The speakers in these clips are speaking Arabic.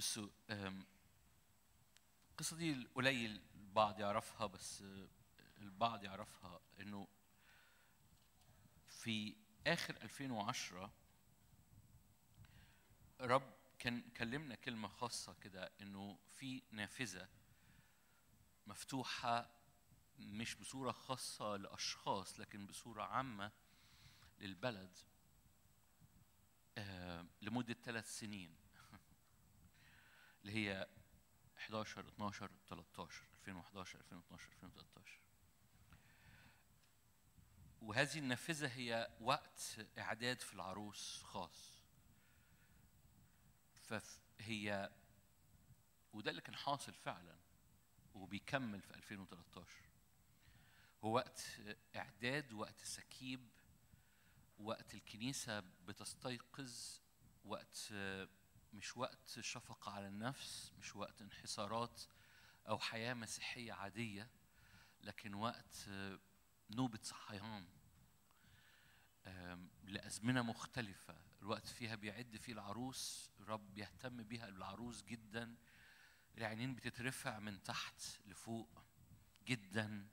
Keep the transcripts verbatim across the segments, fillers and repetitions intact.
بصوا القصه دي قليل البعض يعرفها، بس البعض يعرفها انه في اخر ألفين وعشرة رب كان كلمنا كلمه خاصه كده، انه في نافذه مفتوحه مش بصوره خاصه لاشخاص لكن بصوره عامه للبلد آه لمده ثلاث سنين اللي هي أحد عشر اثنا عشر ثلاثة عشر ألفين وأحد عشر ألفين واثنا عشر ألفين وثلاثة عشر. وهذه النافذه هي وقت اعداد في العروس خاص، فهي وده اللي كان حاصل فعلا وبيكمل في ألفين وثلاثة عشر، هو وقت اعداد، وقت سكيب، وقت الكنيسه بتستيقظ، وقت مش وقت شفقه على النفس، مش وقت انحسارات او حياه مسيحيه عاديه، لكن وقت نوبه صحيان لازمنه مختلفه، الوقت فيها بيعد فيه العروس، رب يهتم بيها العروس جدا، العينين بتترفع من تحت لفوق جدا،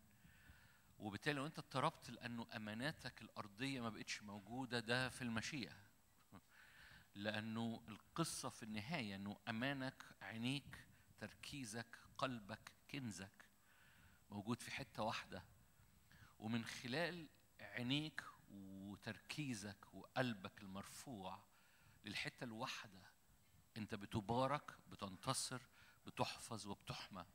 وبالتالي لو انت اضطربت لانه اماناتك الارضيه ما بقتش موجوده، ده في المشيئه، لانه القصه في النهايه انه امانك، عينيك، تركيزك، قلبك، كنزك موجود في حته واحده، ومن خلال عينيك وتركيزك وقلبك المرفوع للحته الواحده انت بتبارك، بتنتصر، بتحفظ وبتحمى،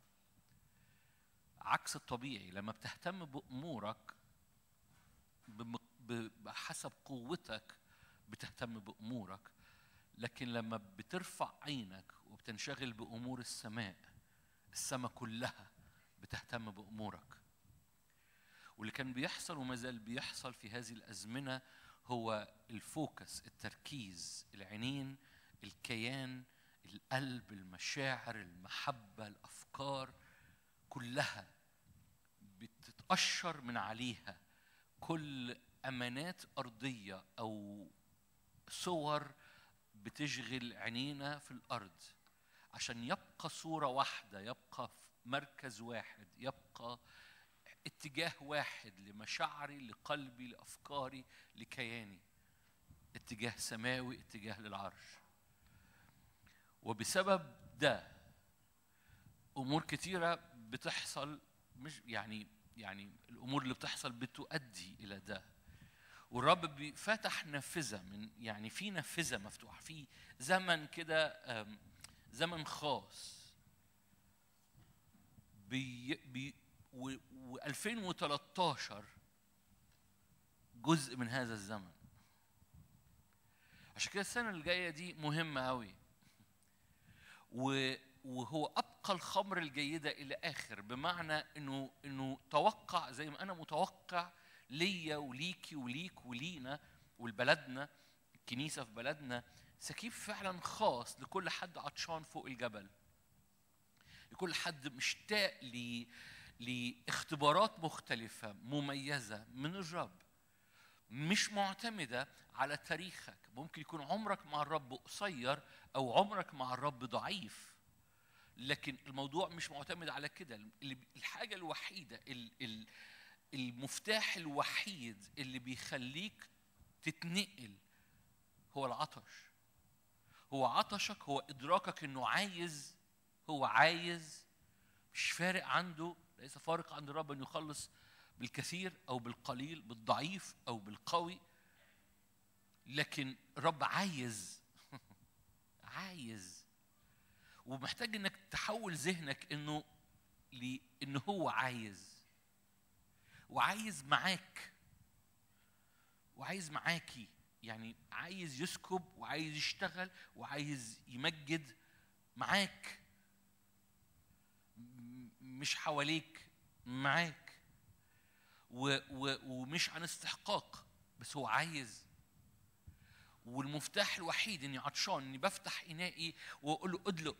عكس الطبيعي لما بتهتم بأمورك بحسب قوتك بتهتم بأمورك، لكن لما بترفع عينك وبتنشغل بأمور السماء، السماء كلها بتهتم بأمورك. واللي كان بيحصل وما زال بيحصل في هذه الأزمنة هو الفوكس، التركيز، العينين، الكيان، القلب، المشاعر، المحبة، الأفكار كلها بتتقشر من عليها كل أمانات أرضية أو صور بتشغل عينينا في الأرض، عشان يبقى صورة واحدة، يبقى مركز واحد، يبقى اتجاه واحد لمشاعري، لقلبي، لأفكاري، لكياني، اتجاه سماوي، اتجاه للعرش. وبسبب ده أمور كتيرة بتحصل، مش يعني يعني الأمور اللي بتحصل بتؤدي إلى ده. والرب بيفتح نافذة، من يعني في نافذة مفتوحة، في زمن كده، زمن خاص بي بي و ألفين وثلاثة عشر جزء من هذا الزمن. عشان كده السنة اللي جاية دي مهمة أوي، وهو أبقى الخمر الجيدة إلى آخر، بمعنى إنه إنه توقع زي ما أنا متوقع ليا وليكي وليك ولينا ولبلدنا، الكنيسة في بلدنا، سكيب فعلا خاص لكل حد عطشان فوق الجبل، لكل حد مشتاق لي لاختبارات مختلفة مميزة من الرب، مش معتمدة على تاريخك. ممكن يكون عمرك مع الرب قصير أو عمرك مع الرب ضعيف، لكن الموضوع مش معتمد على كده. الحاجة الوحيدة، المفتاح الوحيد اللي بيخليك تتنقل هو العطش، هو عطشك، هو إدراكك إنه عايز، هو عايز، مش فارق عنده، ليس فارق عند الرب أن يخلص بالكثير أو بالقليل، بالضعيف أو بالقوي، لكن الرب عايز عايز. ومحتاج أنك تحول ذهنك أنه لأنه هو عايز، وعايز معاك، وعايز معاكي، يعني عايز يسكب وعايز يشتغل وعايز يمجد معاك، مش حواليك، معاك، و و ومش عن استحقاق، بس هو عايز. والمفتاح الوحيد اني عطشان، اني بفتح انائي واقول له ادلق،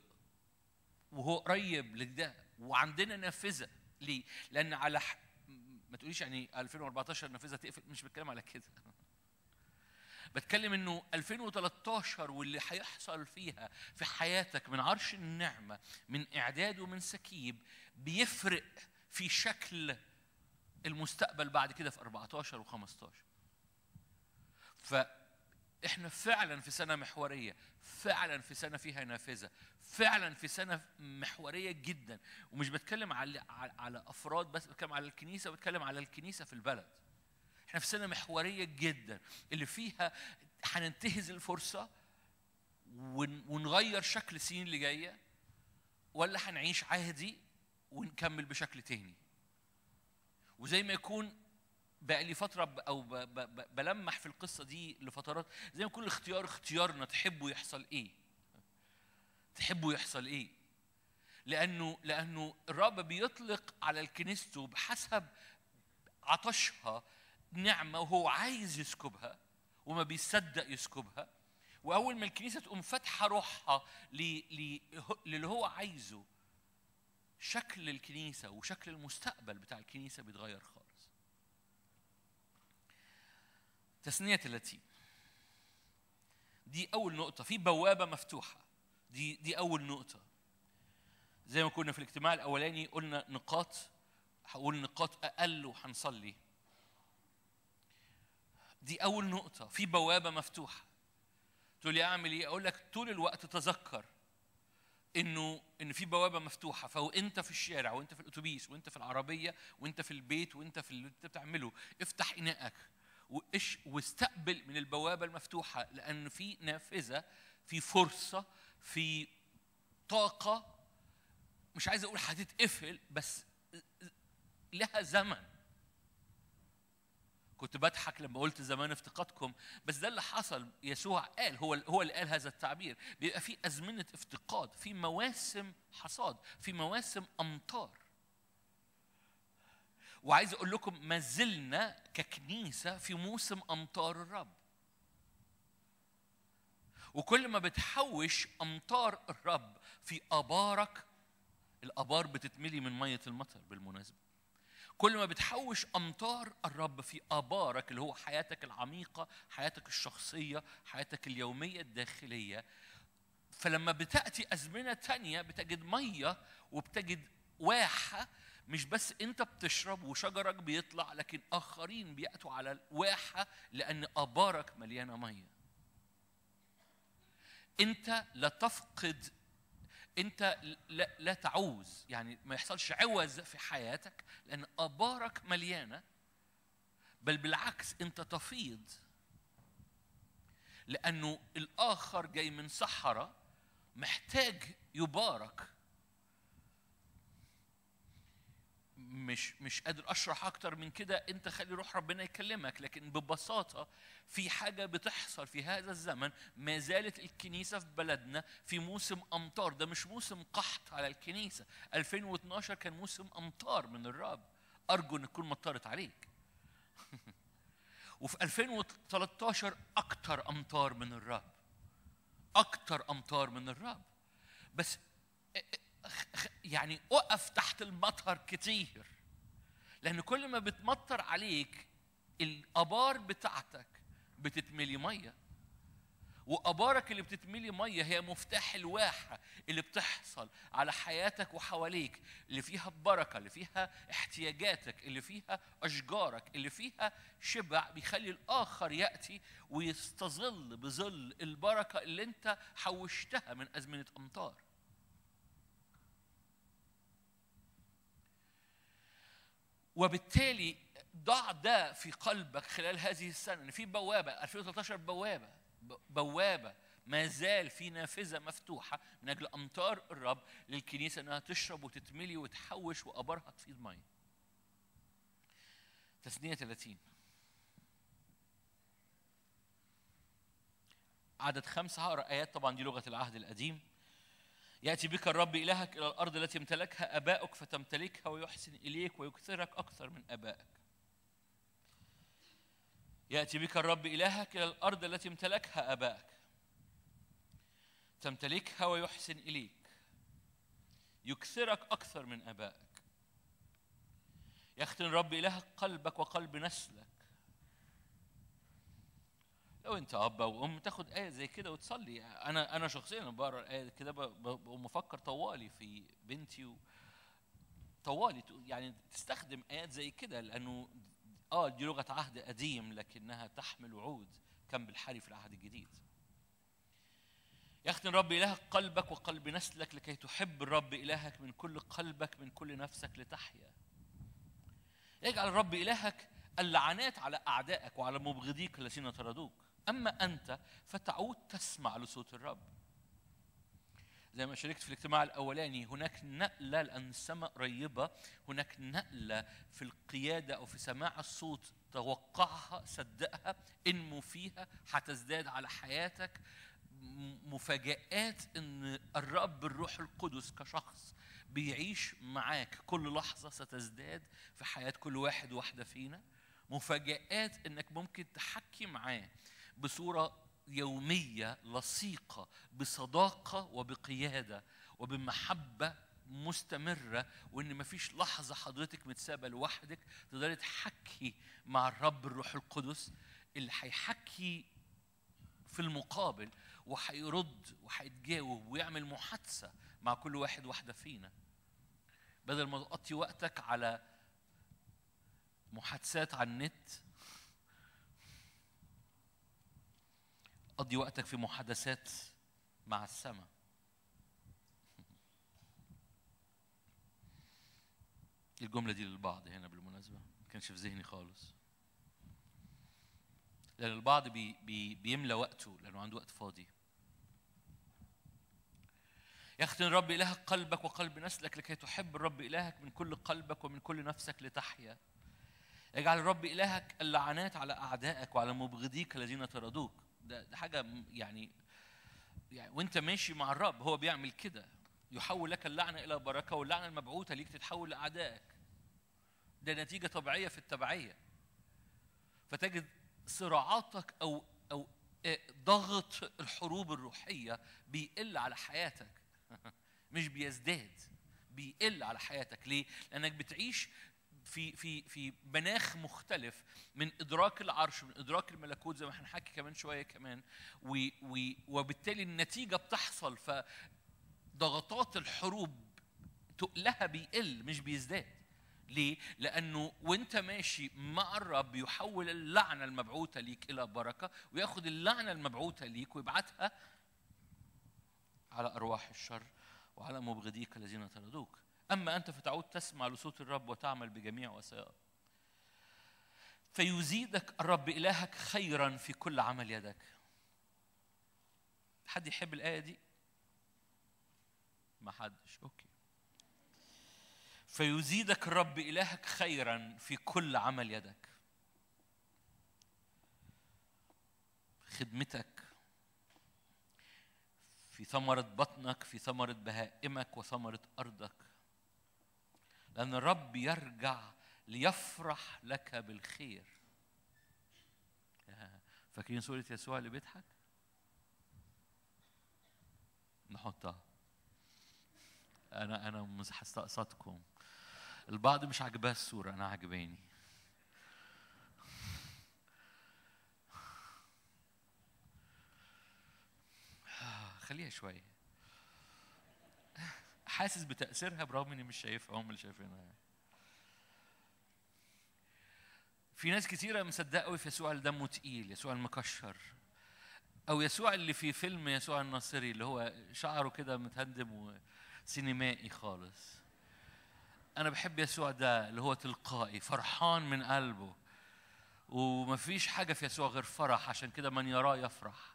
وهو قريب لده، وعندنا نافذه. ليه؟ لان على ح... ما تقوليش يعني ألفين وأربعة عشر نافذه تقفل، مش بتكلم على كده. بتكلم انه ألفين وثلاثة عشر واللي هيحصل فيها في حياتك من عرش النعمه، من اعداد ومن سكيب، بيفرق في شكل المستقبل بعد كده في أربعة عشر و15. فاحنا فعلا في سنه محوريه، فعلا في سنه فيها نافذه، فعلا في سنه محوريه جدا. ومش بتكلم على على افراد بس، بتكلم على الكنيسه، بتكلم على الكنيسه في البلد. احنا في سنه محوريه جدا اللي فيها هننتهز الفرصه ونغير شكل السنين اللي جايه، ولا هنعيش عهدي ونكمل بشكل تاني. وزي ما يكون بقى لي فتره او بلمح في القصه دي لفترات، زي ما كل اختيار اختيارنا تحبوا يحصل ايه؟ تحبوا يحصل ايه؟ لانه لانه الرب بيطلق على كنيسته بحسب عطشها نعمه، وهو عايز يسكبها وما بيصدق يسكبها. واول ما الكنيسه تقوم فاتحه روحها للي هو عايزه، شكل الكنيسه وشكل المستقبل بتاع الكنيسه بيتغير خالص. تسنية ثلاثين دي اول نقطه، في بوابه مفتوحه. دي دي اول نقطه. زي ما كنا في الاجتماع الاولاني قلنا نقاط، هقول نقاط اقل وهنصلي. دي اول نقطه، في بوابه مفتوحه. تقول لي اعمل ايه؟ اقول لك طول الوقت تذكر انه ان في بوابه مفتوحه. فانت في الشارع وانت في الاتوبيس وانت في العربيه وانت في البيت وانت في اللي انت بتعمله، افتح اناءك واش واستقبل من البوابه المفتوحه، لان في نافذه، في فرصه، في طاقه. مش عايز اقول هتتقفل، بس لها زمن. كنت بضحك لما قلت زمان افتقادكم، بس ده اللي حصل. يسوع قال، هو هو اللي قال هذا التعبير، بيبقى في أزمنة افتقاد، في مواسم حصاد، في مواسم أمطار. وعايز أقول لكم ما زلنا ككنيسة في موسم أمطار الرب. وكل ما بتحوش أمطار الرب في آبارك، الآبار بتتملي من مية المطر بالمناسبة، كل ما بتحوش أمطار الرب في آبارك اللي هو حياتك العميقة، حياتك الشخصية، حياتك اليومية الداخلية، فلما بتأتي أزمنة تانية بتجد مية وبتجد واحة. مش بس أنت بتشرب وشجرك بيطلع، لكن آخرين بيأتوا على الواحة لأن آبارك مليانة مية. أنت لا تفقد، أنت لا, لا تعوز، يعني ما يحصلش عوز في حياتك لأن آبارك مليانة، بل بالعكس أنت تفيض، لأنه الآخر جاي من صحراء محتاج يبارك. مش مش قادر أشرح أكتر من كده، أنت خلي روح ربنا يكلمك. لكن ببساطة في حاجة بتحصل في هذا الزمن. ما زالت الكنيسة في بلدنا في موسم أمطار. ده مش موسم قحط على الكنيسة. ألفين واثناشر كان موسم أمطار من الرب، أرجو أن تكون مطرت عليك. وفي ألفين وثلاثة عشر أكتر أمطار من الرب، أكتر أمطار من الرب. بس يعني أقف تحت المطر كتير، لأن كل ما بتمطر عليك الآبار بتاعتك بتتملي مية. وآبارك اللي بتتملي مية هي مفتاح الواحة اللي بتحصل على حياتك وحواليك، اللي فيها البركة، اللي فيها احتياجاتك، اللي فيها أشجارك، اللي فيها شبع بيخلي الآخر يأتي ويستظل بظل البركة اللي أنت حوشتها من أزمنة أمطار. وبالتالي ضع ده في قلبك خلال هذه السنه، ان في بوابه. ألفين وثلاثة عشر بوابه، بوابه ما زال في نافذه مفتوحه من اجل امطار الرب للكنيسه انها تشرب وتتملي وتحوش وابارها تفيض ميه. تسنيه ثلاثين عدد خمسه، هقرا ايات طبعا دي لغه العهد القديم. يأتي بك الرب إلهك إلى الأرض التي امتلكها آبائك فتمتلكها ويحسن إليك ويكثرك أكثر من آبائك. يأتي بك الرب إلهك إلى الأرض التي امتلكها آبائك تمتلكها ويحسن إليك يكثرك أكثر من آبائك. يختن الرب إلهك قلبك وقلب نسلك لو انت اب او ام تاخد ايه زي كده وتصلي. انا انا شخصيا بقرا الايه كده بقوم مفكر طوالي في بنتي طوالي، يعني تستخدم ايات زي كده لانه اه دي لغه عهد قديم لكنها تحمل وعود كان بالحري في العهد الجديد. يختن رب إلهك قلبك وقلب نسلك لكي تحب الرب إلهك من كل قلبك من كل نفسك لتحيا. يجعل الرب إلهك اللعنات على أعدائك وعلى مبغضيك الذين طردوك، أما أنت فتعود تسمع لصوت الرب. زي ما شاركت في الاجتماع الأولاني، هناك نقلة لأن السماء قريبة، هناك نقلة في القيادة أو في سماع الصوت. توقعها، صدقها، انمو فيها، هتزداد على حياتك مفاجآت ان الرب الروح القدس كشخص بيعيش معاك كل لحظة ستزداد في حياة كل واحد واحدة فينا، مفاجآت انك ممكن تحكي معاه بصورة يومية لصيقة بصداقة وبقيادة وبمحبة مستمرة، وإن مفيش لحظة حضرتك متسابة لوحدك. تقدري تحكي مع الرب الروح القدس اللي هيحكي في المقابل وهيرد وهيتجاوب ويعمل محادثة مع كل واحد واحدة فينا، بدل ما تقضي وقتك على محادثات على النت. قضي وقتك في محادثات مع السماء. الجملة دي للبعض هنا بالمناسبة، ما كانش في ذهني خالص، لأن البعض بي بي بيملى وقته لأنه عنده وقت فاضي. يختن الرب إلهك قلبك وقلب نسلك لكي تحب الرب إلهك من كل قلبك ومن كل نفسك لتحيا. يجعل الرب إلهك اللعنات على أعدائك وعلى مبغضيك الذين طردوك. ده, ده حاجة يعني, يعني وأنت ماشي مع الرب هو بيعمل كده، يحول لك اللعنة إلى بركة، واللعنة المبعوثة ليك تتحول لأعدائك. ده نتيجة طبيعية في التبعية. فتجد صراعاتك أو أو ضغط الحروب الروحية بيقل على حياتك، مش بيزداد، بيقل على حياتك. ليه؟ لأنك بتعيش في في في مناخ مختلف من إدراك العرش، من إدراك الملكوت، زي ما هنحكي كمان شوية كمان، و و وبالتالي النتيجة بتحصل. ف ضغطات الحروب تقلها بيقل مش بيزداد. ليه؟ لأنه وانت ماشي مع الرب يحول اللعنة المبعوثة ليك إلى بركة، وياخد اللعنة المبعوثة ليك ويبعتها على أرواح الشر وعلى مبغضيك الذين طردوك، أما أنت فتعود تسمع لصوت الرب وتعمل بجميع وسائله. فيزيدك الرب إلهك خيرا في كل عمل يدك. حد يحب الآية دي؟ ما حدش. اوكي. فيزيدك الرب إلهك خيرا في كل عمل يدك. خدمتك، في ثمرة بطنك، في ثمرة بهائمك وثمرة أرضك، لأن الرب يرجع ليفرح لك بالخير. فاكرين صورة يسوع اللي بيضحك؟ نحطها. أنا أنا مش هستقصدكم، البعض مش عاجباه الصورة، أنا عاجباني. خليها شوية، حاسس بتأثيرها برغم إني مش شايفها، هم اللي شايفينها. في ناس كتيرة مصدقة قوي في يسوع اللي دمه تقيل، يسوع المكشر، أو يسوع اللي في فيلم يسوع الناصري اللي هو شعره كده متهندم و سينمائي خالص. أنا بحب يسوع ده اللي هو تلقائي، فرحان من قلبه، ومفيش حاجة في يسوع غير فرح، عشان كده من يراه يفرح.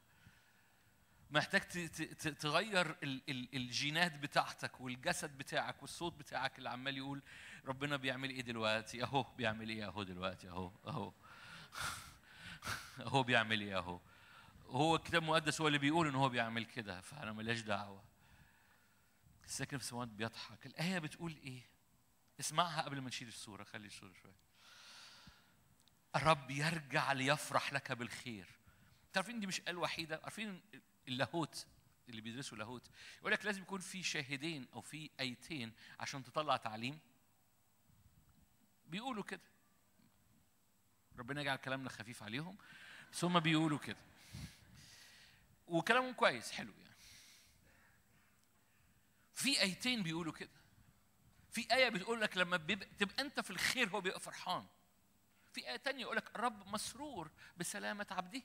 محتاج تغير الجينات بتاعتك والجسد بتاعك والصوت بتاعك اللي عمال يقول ربنا بيعمل إيه دلوقتي؟ أهو بيعمل إيه أهو دلوقتي أهو أهو أهو بيعمل إيه أهو. هو الكتاب المقدس هو اللي بيقول إن هو بيعمل كده، فأنا ماليش دعوة. الساكن في السماوات بيضحك. الآية بتقول إيه؟ اسمعها قبل ما نشيل الصورة، خلي الصورة شوية. الرب يرجع ليفرح لك بالخير. عارفين دي مش آية وحيدة، عارفين اللاهوت اللي بيدرسوا لاهوت يقول لك لازم يكون في شاهدين أو في آيتين عشان تطلع تعليم. بيقولوا كده. ربنا يجعل كلامنا خفيف عليهم، بس هم بيقولوا كده. وكلامهم كويس حلو يعني. في ايتين بيقولوا كده. في ايه بتقول لك لما تبقى انت في الخير هو بيبقى فرحان. في ايه ثانيه يقول لك الرب مسرور بسلامه عبده.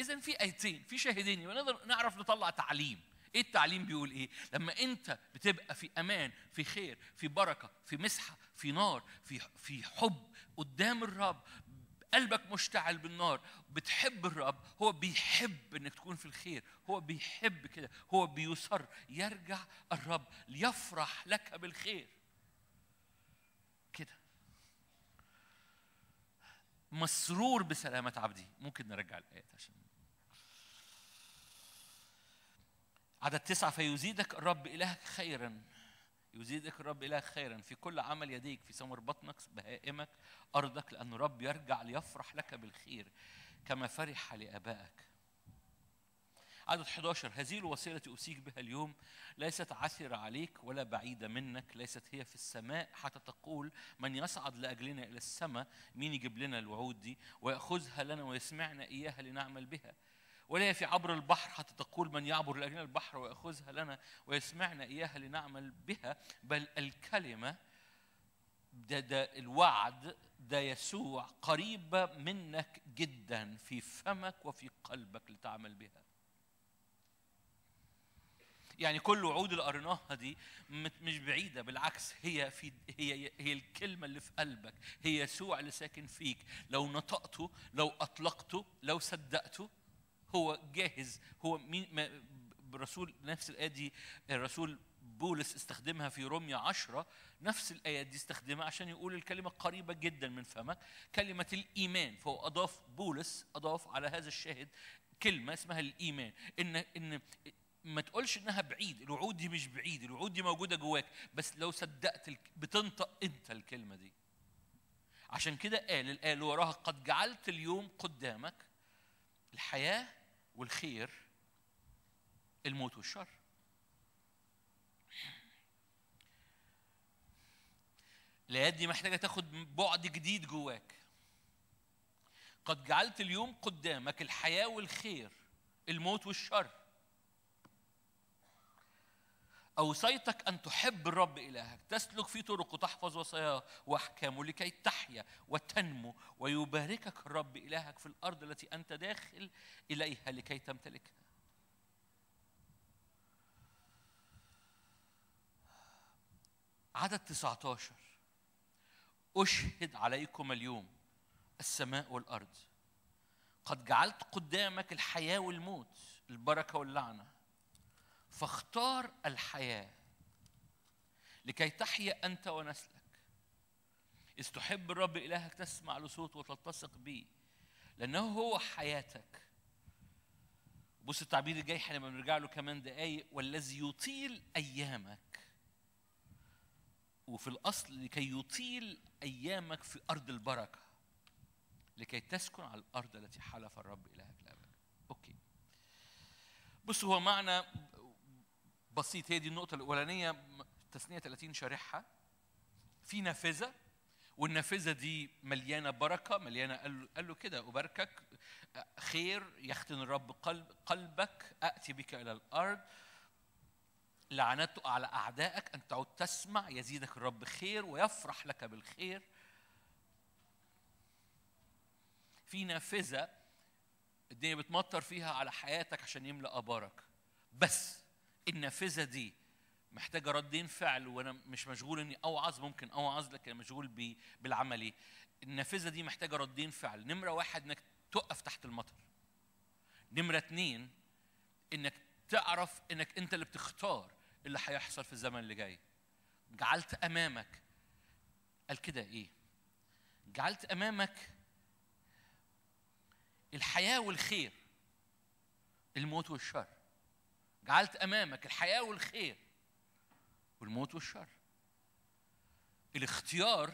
اذا في ايتين، في شاهدين، ونقدر نعرف نطلع تعليم. ايه التعليم بيقول ايه؟ لما انت بتبقى في امان، في خير، في بركه، في مسحه، في نار، في في حب قدام الرب، قلبك مشتعل بالنار، بتحب الرب، هو بيحب انك تكون في الخير، هو بيحب كده، هو بيصر يرجع الرب ليفرح لك بالخير. كده. مسرور بسلامة عبدي، ممكن نرجع الآيات عشان عدد تسعة فيزيدك الرب إلهك خيرا، يزيدك الرب إلهك خيرا في كل عمل يديك، في ثمر بطنك، بهائمك، أرضك، لأن الرب يرجع ليفرح لك بالخير كما فرح لآبائك. عدد حداشر هذه الوصية التي أوصيك بها اليوم ليست عثرة عليك ولا بعيدة منك، ليست هي في السماء حتى تقول من يصعد لأجلنا إلى السماء، مين يجيب لنا الوعود دي ويأخذها لنا ويسمعنا إياها لنعمل بها، ولا هي في عبر البحر حتى تقول من يعبر لأجلنا البحر ويأخذها لنا ويسمعنا إياها لنعمل بها. بل الكلمة ده, ده الوعد ده يسوع قريبة منك جدا في فمك وفي قلبك لتعمل بها. يعني كل وعود اللي قريناها دي مش بعيده، بالعكس هي في هي هي الكلمه اللي في قلبك، هي يسوع اللي ساكن فيك، لو نطقته، لو اطلقته، لو صدقته هو جاهز. هو مين الرسول؟ نفس الايه دي الرسول بولس استخدمها في رومية عشرة، نفس الآيات دي استخدمها عشان يقول الكلمة قريبة جدا من فمك، كلمة الإيمان. فهو أضاف بولس أضاف على هذا الشاهد كلمة اسمها الإيمان، إن إن ما تقولش إنها بعيد، الوعود دي مش بعيد، الوعود دي موجودة جواك، بس لو صدقت بتنطق أنت الكلمة دي. عشان كده قال الآية اللي وراها قد جعلت اليوم قدامك الحياة والخير، الموت والشر. الآيات دي محتاجة تاخد بعد جديد جواك. قد جعلت اليوم قدامك الحياة والخير، الموت والشر. أوصيتك أن تحب الرب إلهك، تسلك في طرقه، تحفظ وصاياه وأحكامه لكي تحيا وتنمو ويباركك الرب إلهك في الأرض التي أنت داخل إليها لكي تمتلكها. عدد تسعة عشر أشهد عليكم اليوم السماء والأرض قد جعلت قدامك الحياة والموت، البركة واللعنة، فاختار الحياة لكي تحيا أنت ونسلك، إذ تحب الرب إلهك تسمع لصوته وتلتصق به لأنه هو حياتك. بص التعبير الجاي لما بنرجع له كمان دقايق، والذي يطيل أيامك، وفي الأصل لكي يطيل أيامك في أرض البركة لكي تسكن على الأرض التي حلف الرب إلهك لأبك. أوكي. بص هو معنى بسيط، هي دي النقطة الأولانية، تثنية ثلاثين شارحها في نافذة، والنافذة دي مليانة بركة، مليانة قال له كده أباركك، خير يختن الرب قلب قلبك، أأتي بك إلى الأرض، لعنته على أعدائك، أن تعود تسمع، يزيدك الرب خير ويفرح لك بالخير. في نافذة الدنيا بتمطر فيها على حياتك عشان يملأ أبارك، بس النافذة دي محتاجة ردين فعل، وأنا مش مشغول إني أوعظ، ممكن أوعظ لكن مشغول بالعملي. النافذة دي محتاجة ردين فعل، نمرة واحد إنك تقف تحت المطر، نمرة اتنين إنك تعرف إنك أنت اللي بتختار اللي هيحصل في الزمن اللي جاي. جعلت أمامك، قال كده إيه؟ جعلت أمامك الحياة والخير، الموت والشر. جعلت أمامك الحياة والخير والموت والشر. الاختيار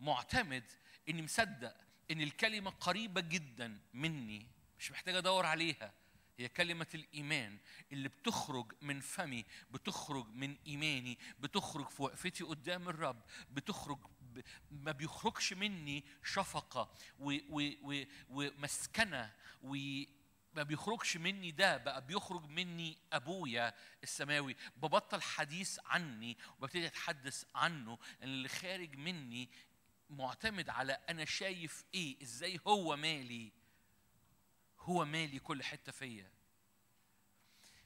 معتمد إني مصدق إن الكلمة قريبة جدا مني، مش محتاج أدور عليها، هي كلمة الإيمان اللي بتخرج من فمي، بتخرج من إيماني، بتخرج في وقفتي قدام الرب، بتخرج ب... ما بيخرجش مني شفقة ومسكنة و... و... ما بيخرجش مني ده، بقى بيخرج مني أبويا السماوي. ببطل حديث عني وببتدي أتحدث عنه، لأن اللي خارج مني معتمد على أنا شايف إيه، إزاي هو مالي، هو مالي كل حتة فيا.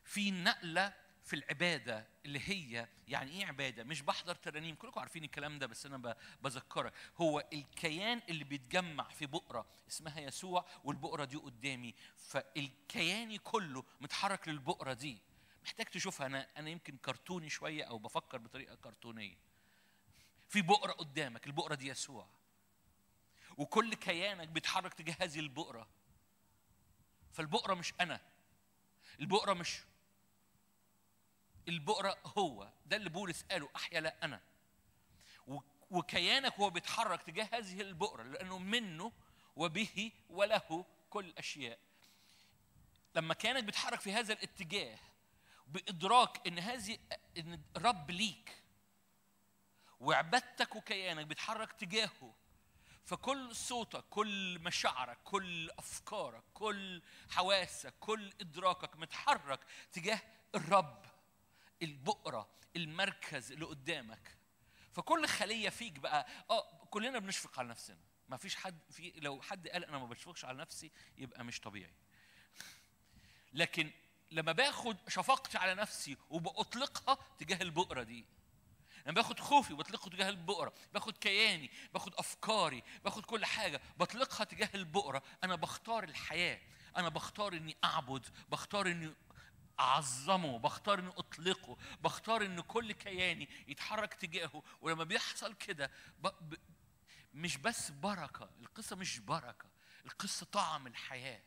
في نقلة في العبادة اللي هي يعني إيه عبادة؟ مش بحضر ترانيم، كلكم عارفين الكلام ده بس أنا بذكرك. هو الكيان اللي بيتجمع في بؤرة اسمها يسوع، والبؤرة دي قدامي، فالكياني كله متحرك للبؤرة دي. محتاج تشوفها، أنا أنا يمكن كرتوني شوية أو بفكر بطريقة كرتونية. في بؤرة قدامك، البؤرة دي يسوع، وكل كيانك بيتحرك تجاه هذه البؤرة. فالبؤرة مش أنا، البؤرة مش البؤرة، هو ده اللي بولس قاله أحيا لا أنا. وكيانك هو بيتحرك تجاه هذه البؤرة، لأنه منه وبه وله كل أشياء. لما كيانك بيتحرك في هذا الاتجاه بإدراك إن هذه إن رب ليك، وعبادتك وكيانك بيتحرك تجاهه، فكل صوتك، كل مشاعرك، كل أفكارك، كل حواسك، كل إدراكك متحرك تجاه الرب، البؤرة، المركز اللي قدامك. فكل خلية فيك بقى، اه كلنا بنشفق على نفسنا، ما فيش حد في، لو حد قال انا ما بشفقش على نفسي يبقى مش طبيعي. لكن لما باخد شفقتي على نفسي وبأطلقها تجاه البؤرة دي، انا باخد خوفي وبطلقه تجاه البؤرة، باخد كياني، باخد افكاري، باخد كل حاجة بطلقها تجاه البؤرة، انا بختار الحياة، انا بختار اني اعبد، بختار اني أعظمه، بختار أن أطلقه، بختار أن كل كياني يتحرك تجاهه. ولما بيحصل كده مش بس بركة، القصة مش بركة، القصة طعم الحياة.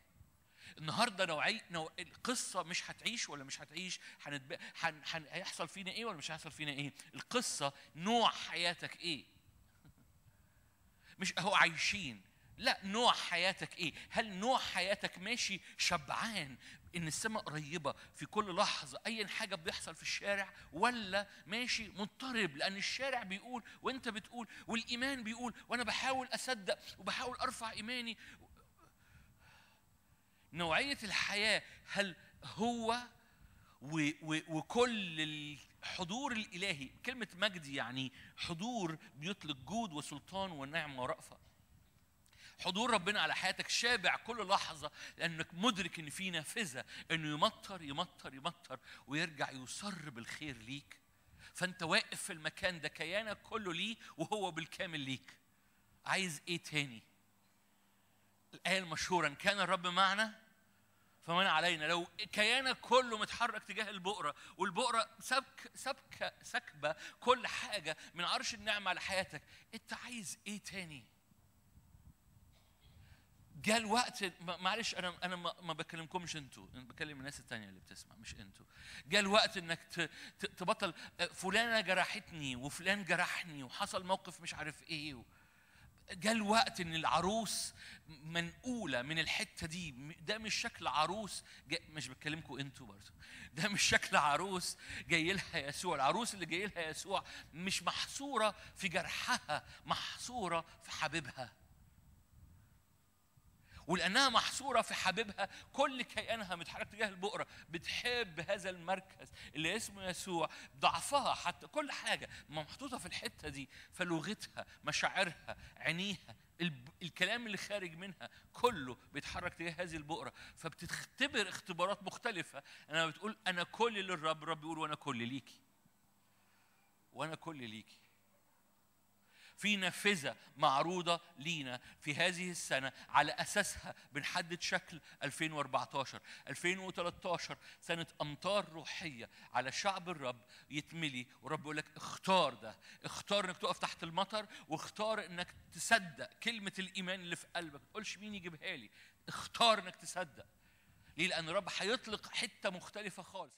النهاردة نوعي نوع... القصة مش هتعيش ولا مش هتعيش، هنتب... هن... هن... هيحصل فينا إيه ولا مش هيحصل فينا إيه، القصة نوع حياتك إيه، مش أهو عايشين، لا نوع حياتك ايه؟ هل نوع حياتك ماشي شبعان ان السماء قريبه في كل لحظه، اي حاجه بيحصل في الشارع، ولا ماشي مضطرب لان الشارع بيقول وانت بتقول والايمان بيقول وانا بحاول اصدق وبحاول ارفع ايماني؟ نوعيه الحياه، هل هو و و وكل الحضور الالهي. كلمه مجدي يعني حضور بيطلق جود وسلطان ونعمه ورأفه. حضور ربنا على حياتك شابع كل لحظة، لأنك مدرك إن في نافذة إنه يمطر يمطر يمطر ويرجع يصر بالخير ليك. فأنت واقف في المكان ده، كيانك كله ليه وهو بالكامل ليك. عايز إيه تاني؟ الآية المشهورة إن كان الرب معنا فمن علينا. لو كيانك كله متحرك تجاه البؤرة، والبؤرة سبك سبك سكبة كل حاجة من عرش النعمة على حياتك، أنت عايز إيه تاني؟ جاء الوقت، معلش انا انا ما بكلمكمش انتوا، انا بكلم الناس التانية اللي بتسمع مش انتوا. جاء الوقت انك تبطل فلانه جرحتني وفلان جرحني وحصل موقف مش عارف ايه. جاء الوقت ان العروس منقوله من الحته دي، ده مش شكل عروس، مش بتكلمكم انتوا برضه، ده مش شكل عروس جاي لها يسوع. العروس اللي جاي لها يسوع مش محصوره في جرحها، محصوره في حبيبها، ولأنها محصورة في حبيبها كل كيانها متحرك تجاه البؤرة. بتحب هذا المركز اللي اسمه يسوع بضعفها، حتى كل حاجة محطوطة في الحتة دي، فلغتها، مشاعرها، عينيها، الكلام اللي خارج منها كله بيتحرك تجاه هذه البؤرة. فبتختبر اختبارات مختلفة. أنا بتقول أنا كل للرب، الرب يقول وأنا كل ليكي، وأنا كل ليكي. في نافذة معروضة لينا في هذه السنة، على أساسها بنحدد شكل ألفين وأربعتاشر، ألفين وتلتاشر سنة أمطار روحية على شعب الرب يتملي. ورب يقول لك اختار ده، اختار انك تقف تحت المطر، واختار انك تصدق كلمة الإيمان اللي في قلبك، ما تقولش مين يجيبها لي، اختار انك تصدق ليه، لأن الرب هيطلق حتة مختلفة خالص.